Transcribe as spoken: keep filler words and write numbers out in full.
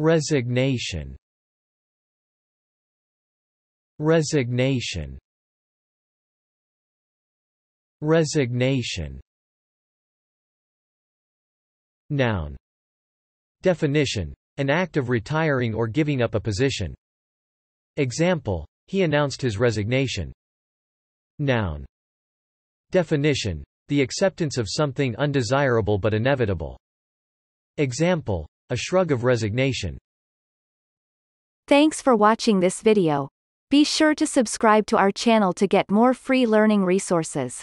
Resignation. Resignation. Resignation. Noun. Definition: an act of retiring or giving up a position. Example: he announced his resignation. Noun. Definition: the acceptance of something undesirable but inevitable. Example: a shrug of resignation. Thanks for watching this video. Be sure to subscribe to our channel to get more free learning resources.